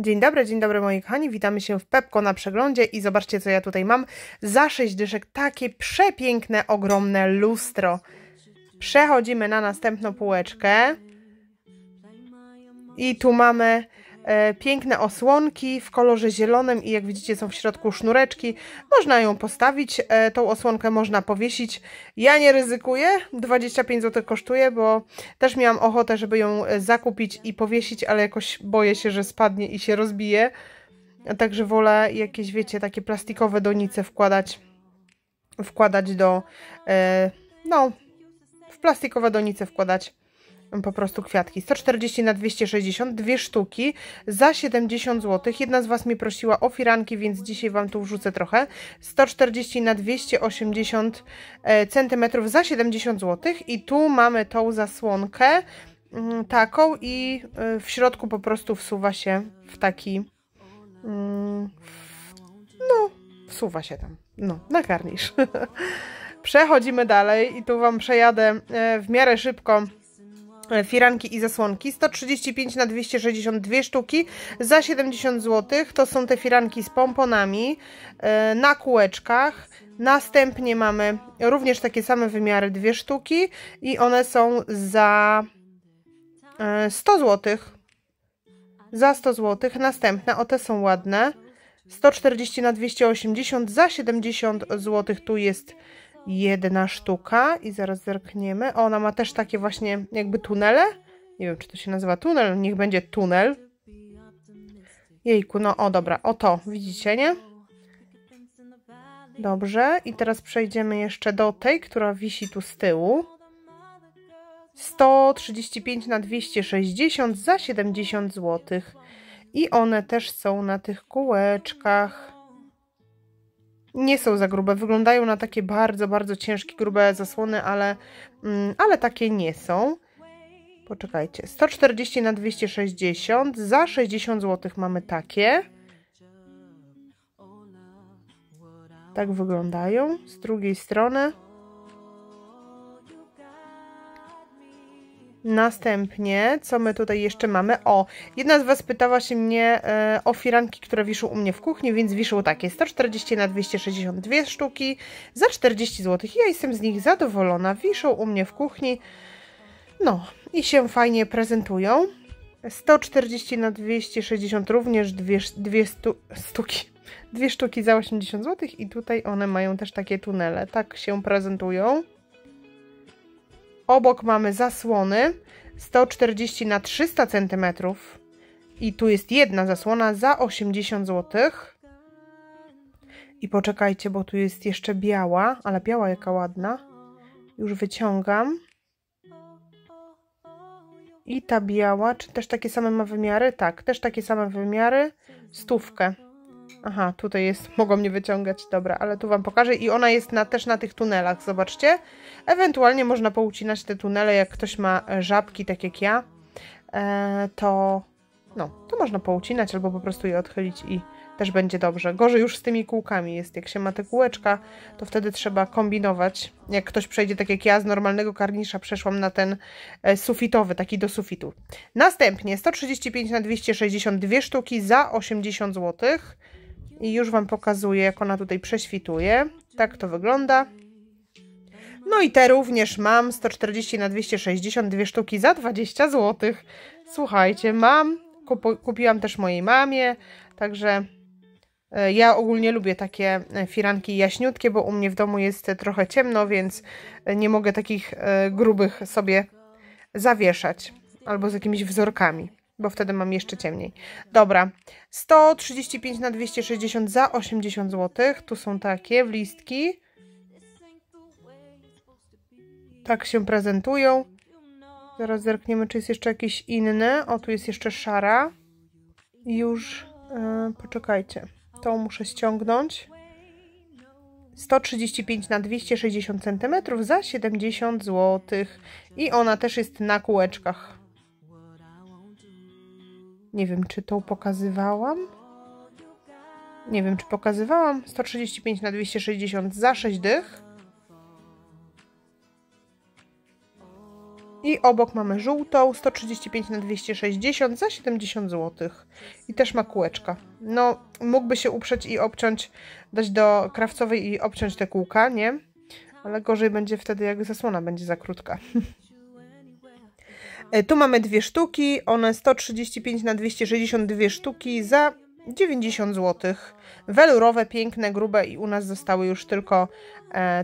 Dzień dobry moi kochani, witamy się w Pepco na przeglądzie i zobaczcie co ja tutaj mam. Za 6 dyszek takie przepiękne, ogromne lustro. Przechodzimy na następną półeczkę. I tu mamy piękne osłonki w kolorze zielonym i jak widzicie są w środku sznureczki. Można ją postawić, tą osłonkę można powiesić. Ja nie ryzykuję, 25 zł kosztuje, bo też miałam ochotę, żeby ją zakupić i powiesić, ale jakoś boję się, że spadnie i się rozbije. Także wolę jakieś, wiecie, takie plastikowe donice wkładać do... w plastikowe donice wkładać. Po prostu kwiatki. 140 na 260, dwie sztuki za 70 zł. Jedna z Was mnie prosiła o firanki, więc dzisiaj Wam tu wrzucę trochę. 140 na 280 cm za 70 zł. I tu mamy tą zasłonkę taką i w środku po prostu wsuwa się w taki... wsuwa się tam. No, na garnisz. Przechodzimy dalej i tu Wam przejadę w miarę szybko firanki i zasłonki. 135 na 262 sztuki za 70 zł. To są te firanki z pomponami na kółeczkach. Następnie mamy również takie same wymiary, dwie sztuki i one są za 100 zł. Za 100 zł. Następne, o te są ładne. 140 na 280 za 70 zł. Tu jest jedna sztuka i zaraz zerkniemy. Ona ma też takie właśnie jakby tunele. Nie wiem, czy to się nazywa tunel. Niech będzie tunel. Jejku, no o dobra. O to, widzicie, nie? Dobrze. I teraz przejdziemy jeszcze do tej, która wisi tu z tyłu. 135 na 260 za 70 zł. I one też są na tych kółeczkach. Nie są za grube, wyglądają na takie bardzo, bardzo ciężkie, grube zasłony, ale takie nie są. Poczekajcie, 140 na 260, za 60 zł mamy takie. Tak wyglądają, z drugiej strony. Następnie, co my tutaj jeszcze mamy? O, jedna z Was pytała się mnie o firanki, które wiszą u mnie w kuchni, więc wiszą takie 140 na 262 sztuki za 40 zł. Ja jestem z nich zadowolona, wiszą u mnie w kuchni, no i się fajnie prezentują. 140 na 260 również dwie sztuki za 80 zł i tutaj one mają też takie tunele, tak się prezentują. Obok mamy zasłony 140 na 300 cm i tu jest jedna zasłona za 80 zł. I poczekajcie, bo tu jest jeszcze biała, ale biała jaka ładna. Już wyciągam. I ta biała, czy też takie same ma wymiary? Tak, też takie same wymiary. Stówkę. Aha, tutaj jest, mogą mnie wyciągać, dobra, ale tu Wam pokażę i ona jest też na tych tunelach, zobaczcie. Ewentualnie można poucinać te tunele, jak ktoś ma żabki, tak jak ja, to można poucinać albo po prostu je odchylić i też będzie dobrze. Gorzej już z tymi kółkami jest, jak się ma te kółeczka, to wtedy trzeba kombinować. Jak ktoś przejdzie, tak jak ja, z normalnego karnisza przeszłam na ten sufitowy, taki do sufitu. Następnie 135 na 262 sztuki za 80 zł. I już Wam pokazuję, jak ona tutaj prześwituje. Tak to wygląda. No i te również mam. 140 na 260, dwie sztuki za 20 zł. Słuchajcie, mam. Kupiłam też mojej mamie. Także ja ogólnie lubię takie firanki jaśniutkie, bo u mnie w domu jest trochę ciemno, więc nie mogę takich grubych sobie zawieszać. Albo z jakimiś wzorkami, bo wtedy mam jeszcze ciemniej. Dobra, 135 na 260 za 80 zł. Tu są takie w listki. Tak się prezentują. Zaraz zerkniemy, czy jest jeszcze jakieś inne. O, tu jest jeszcze szara. Już, poczekajcie. Tą muszę ściągnąć. 135 na 260 cm za 70 zł. I ona też jest na kółeczkach. Nie wiem, czy tą pokazywałam. Nie wiem, czy pokazywałam. 135 na 260 za 6 dych. I obok mamy żółtą, 135×260 za 70 zł. I też ma kółeczka. No, mógłby się uprzeć i obciąć, dać do krawcowej i obciąć te kółka, nie? Ale gorzej będzie wtedy, jak zasłona będzie za krótka. Tu mamy dwie sztuki, one 135×262 sztuki za 90 zł. Welurowe, piękne, grube i u nas zostały już tylko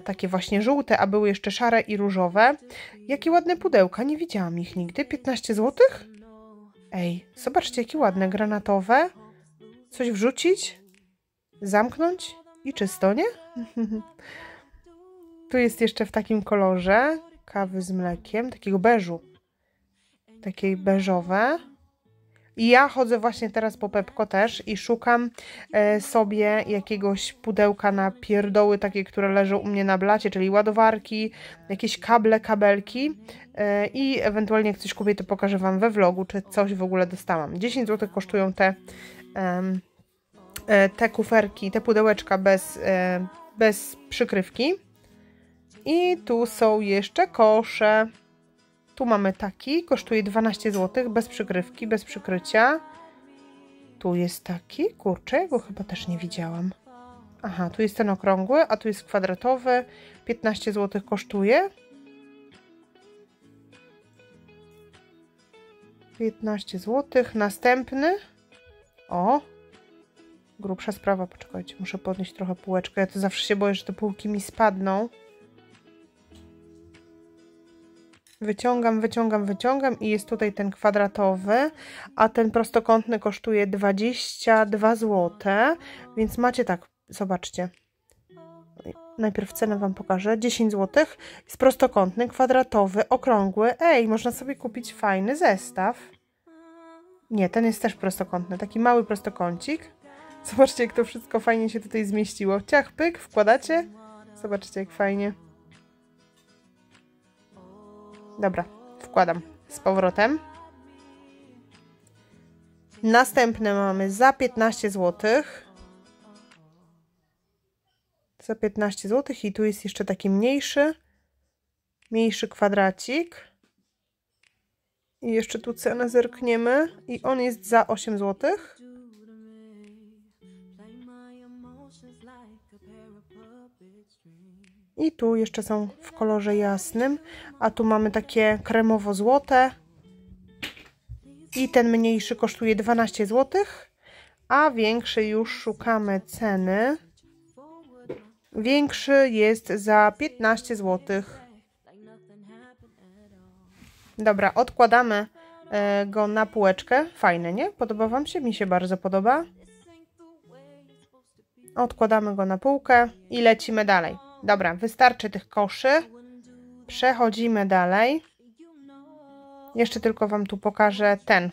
takie właśnie żółte, a były jeszcze szare i różowe. Jakie ładne pudełka, nie widziałam ich nigdy. 15 zł? Ej, zobaczcie, jakie ładne, granatowe. Coś wrzucić, zamknąć i czysto, nie? Tu jest jeszcze w takim kolorze kawy z mlekiem, takiego beżu. Takie beżowe. I ja chodzę właśnie teraz po Pepco też i szukam sobie jakiegoś pudełka na pierdoły takie, które leżą u mnie na blacie, czyli ładowarki, jakieś kable, kabelki i ewentualnie jak coś kupię, to pokażę Wam we vlogu, czy coś w ogóle dostałam. 10 zł kosztują te kuferki, te pudełeczka bez przykrywki. I tu są jeszcze kosze. Tu mamy taki, kosztuje 12 zł, bez przykrywki, bez przykrycia. Tu jest taki, kurczę, ja go chyba też nie widziałam. Aha, tu jest ten okrągły, a tu jest kwadratowy, 15 zł kosztuje. 15 zł, następny. O, grubsza sprawa, poczekajcie, muszę podnieść trochę półeczkę, ja to zawsze się boję, że te półki mi spadną. Wyciągam, wyciągam, wyciągam i jest tutaj ten kwadratowy, a ten prostokątny kosztuje 22 zł, więc macie tak, zobaczcie, najpierw cenę Wam pokażę, 10 zł, jest prostokątny, kwadratowy, okrągły, ej, można sobie kupić fajny zestaw, nie, ten jest też prostokątny, taki mały prostokącik, zobaczcie jak to wszystko fajnie się tutaj zmieściło, ciach, pyk, wkładacie, zobaczcie jak fajnie. Dobra, wkładam z powrotem. Następne mamy za 15 zł. Za 15 zł i tu jest jeszcze taki mniejszy kwadracik. I jeszcze tu cenę zerkniemy i on jest za 8 zł. I tu jeszcze są w kolorze jasnym, a tu mamy takie kremowo-złote i ten mniejszy kosztuje 12 zł, a większy już szukamy ceny. Większy jest za 15 zł. Dobra, odkładamy go na półeczkę. Fajny, nie? Podoba Wam się? Mi się bardzo podoba. Odkładamy go na półkę i lecimy dalej. Dobra, wystarczy tych koszy. Przechodzimy dalej. Jeszcze tylko Wam tu pokażę ten.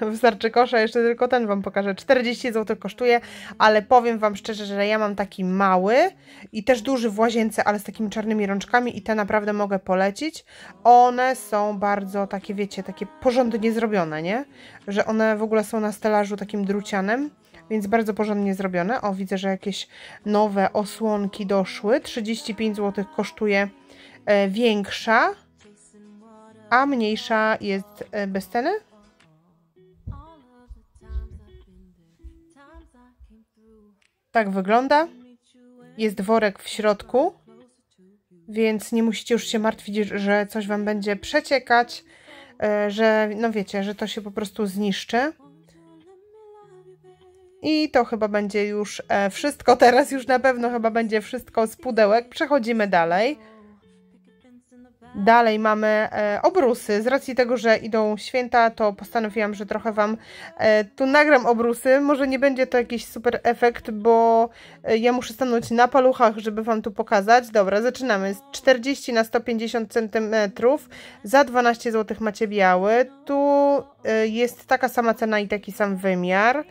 Wystarczy kosza, jeszcze tylko ten Wam pokażę. 40 zł kosztuje, ale powiem Wam szczerze, że ja mam taki mały i też duży w łazience, ale z takimi czarnymi rączkami i te naprawdę mogę polecić. One są bardzo takie, wiecie, takie porządnie zrobione, nie? Że one w ogóle są na stelażu takim drucianem. Więc bardzo porządnie zrobione. O, widzę, że jakieś nowe osłonki doszły. 35 zł kosztuje większa, a mniejsza jest bez ceny. Tak wygląda. Jest worek w środku, więc nie musicie już się martwić, że coś Wam będzie przeciekać, że no wiecie, że to się po prostu zniszczy. I to chyba będzie już wszystko, teraz już na pewno chyba będzie wszystko z pudełek. Przechodzimy dalej. Dalej mamy obrusy. Z racji tego, że idą święta, to postanowiłam, że trochę Wam tu nagram obrusy. Może nie będzie to jakiś super efekt, bo ja muszę stanąć na paluchach, żeby Wam tu pokazać. Dobra, zaczynamy. 40×150 cm za 12 zł macie biały. Tu jest taka sama cena i taki sam wymiar.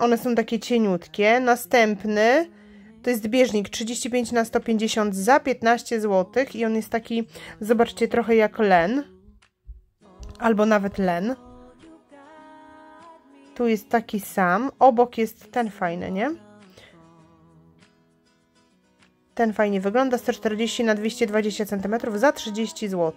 One są takie cieniutkie. Następny to jest bieżnik 35×150 za 15 zł i on jest taki, zobaczcie, trochę jak len. Albo nawet len. Tu jest taki sam. Obok jest ten fajny, nie? Ten fajnie wygląda, 140 na 220 cm za 30 zł.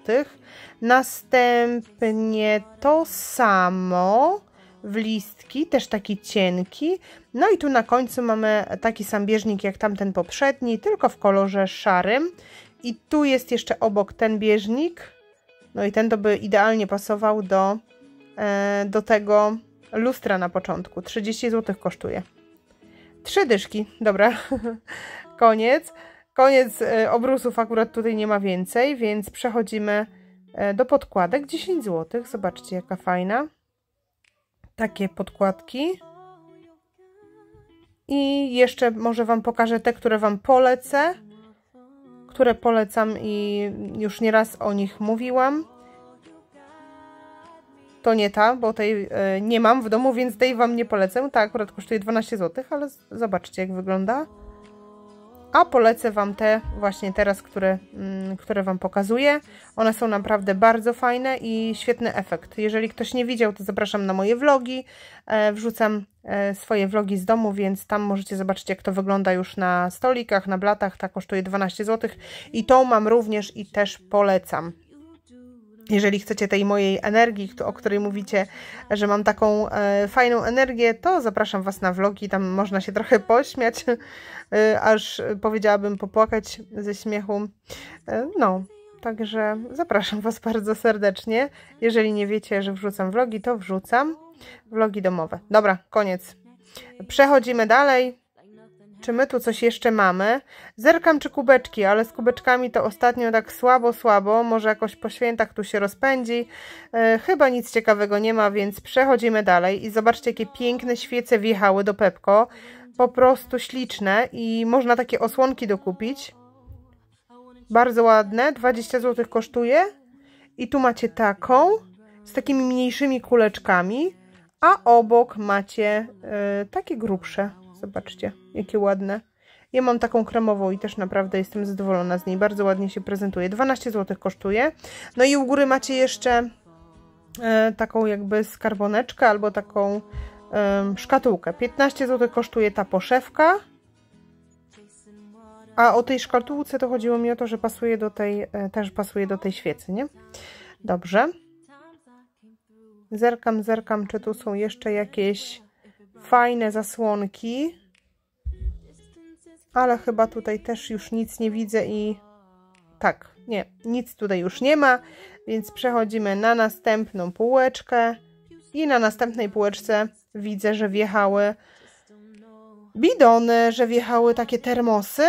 Następnie to samo w listki, też taki cienki. No i tu na końcu mamy taki sam bieżnik jak tamten poprzedni, tylko w kolorze szarym. I tu jest jeszcze obok ten bieżnik. No i ten to by idealnie pasował do tego lustra na początku. 30 zł kosztuje. 3 dyszki, dobra. Koniec obrusów, akurat tutaj nie ma więcej, więc przechodzimy do podkładek. 10 zł, zobaczcie jaka fajna. Takie podkładki. I jeszcze może Wam pokażę te, które Wam polecę, które polecam i już nieraz o nich mówiłam. To nie ta, bo tej nie mam w domu, więc tej Wam nie polecę. Ta akurat kosztuje 12 zł, ale zobaczcie jak wygląda. A polecę Wam te właśnie teraz, które Wam pokazuję. One są naprawdę bardzo fajne i świetny efekt. Jeżeli ktoś nie widział, to zapraszam na moje vlogi. Wrzucam swoje vlogi z domu, więc tam możecie zobaczyć, jak to wygląda już na stolikach, na blatach. Ta kosztuje 12 zł i tą mam również i też polecam. Jeżeli chcecie tej mojej energii, o której mówicie, że mam taką fajną energię, to zapraszam Was na vlogi, tam można się trochę pośmiać, aż powiedziałabym popłakać ze śmiechu. No, także zapraszam Was bardzo serdecznie. Jeżeli nie wiecie, że wrzucam vlogi, to wrzucam vlogi domowe. Dobra, koniec. Przechodzimy dalej. Czy my tu coś jeszcze mamy? Zerkam, czy kubeczki, ale z kubeczkami to ostatnio tak słabo, może jakoś po świętach tu się rozpędzi. Chyba nic ciekawego nie ma, więc przechodzimy dalej i zobaczcie, jakie piękne świece wjechały do Pepco. Po prostu śliczne i można takie osłonki dokupić. Bardzo ładne, 20 zł kosztuje. I tu macie taką, z takimi mniejszymi kuleczkami, a obok macie takie grubsze. Zobaczcie, jakie ładne. Ja mam taką kremową i też naprawdę jestem zadowolona z niej. Bardzo ładnie się prezentuje. 12 zł kosztuje. No i u góry macie jeszcze taką jakby skarboneczkę albo taką szkatułkę. 15 zł kosztuje ta poszewka. A o tej szkatułce to chodziło mi o to, że pasuje do tej, też pasuje do tej świecy, nie? Dobrze. Zerkam, czy tu są jeszcze jakieś fajne zasłonki, ale chyba tutaj też już nic nie widzę i tak, nie, nic tutaj już nie ma, więc przechodzimy na następną półeczkę i na następnej półeczce widzę, że wjechały bidony, że wjechały takie termosy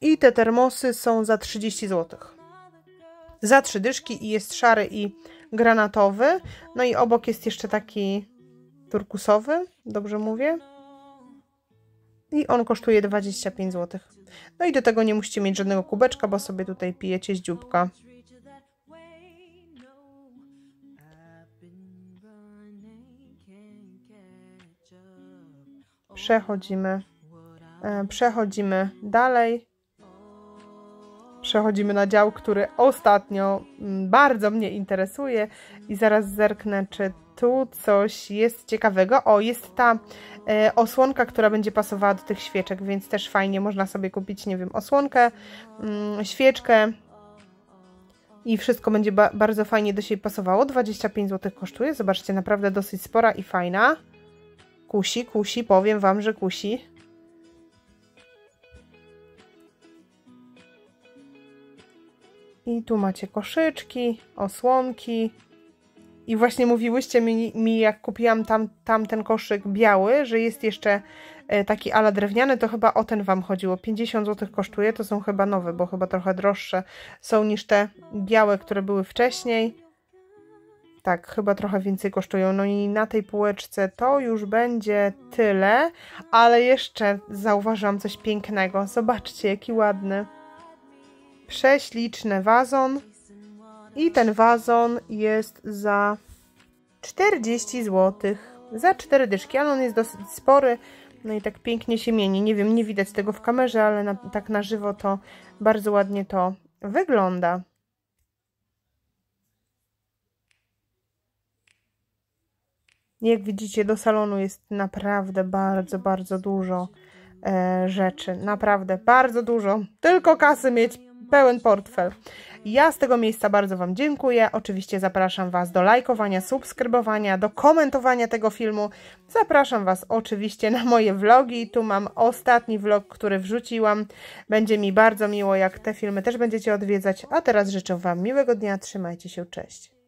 i te termosy są za 30 zł. Za 3 dyszki i jest szary i granatowy, no i obok jest jeszcze taki turkusowy, dobrze mówię? I on kosztuje 25 zł. No i do tego nie musicie mieć żadnego kubeczka, bo sobie tutaj pijecie z dzióbka. Przechodzimy dalej. Przechodzimy na dział, który ostatnio bardzo mnie interesuje i zaraz zerknę, czy tu coś jest ciekawego. O, jest ta osłonka, która będzie pasowała do tych świeczek, więc też fajnie można sobie kupić, nie wiem, osłonkę, świeczkę i wszystko będzie bardzo fajnie do siebie pasowało. 25 zł kosztuje, zobaczcie, naprawdę dosyć spora i fajna. Kusi, powiem Wam, że kusi. I tu macie koszyczki, osłonki. I właśnie mówiłyście mi jak kupiłam tamten koszyk biały, że jest jeszcze taki ala drewniany, to chyba o ten Wam chodziło. 50 zł kosztuje, to są chyba nowe, bo chyba trochę droższe są niż te białe, które były wcześniej. Tak, chyba trochę więcej kosztują. No i na tej półeczce to już będzie tyle, ale jeszcze zauważyłam coś pięknego. Zobaczcie, jaki ładny. Prześliczny wazon. I ten wazon jest za 40 zł, za 4 dyszki, ale on jest dosyć spory, no i tak pięknie się mieni. Nie wiem, nie widać tego w kamerze, ale tak na żywo to bardzo ładnie to wygląda. Jak widzicie, do salonu jest naprawdę bardzo dużo rzeczy. Naprawdę bardzo dużo. Tylko kasy mieć, pełen portfel. Ja z tego miejsca bardzo Wam dziękuję. Oczywiście zapraszam Was do lajkowania, subskrybowania, do komentowania tego filmu. Zapraszam Was oczywiście na moje vlogi. Tu mam ostatni vlog, który wrzuciłam. Będzie mi bardzo miło, jak te filmy też będziecie odwiedzać. A teraz życzę Wam miłego dnia. Trzymajcie się. Cześć.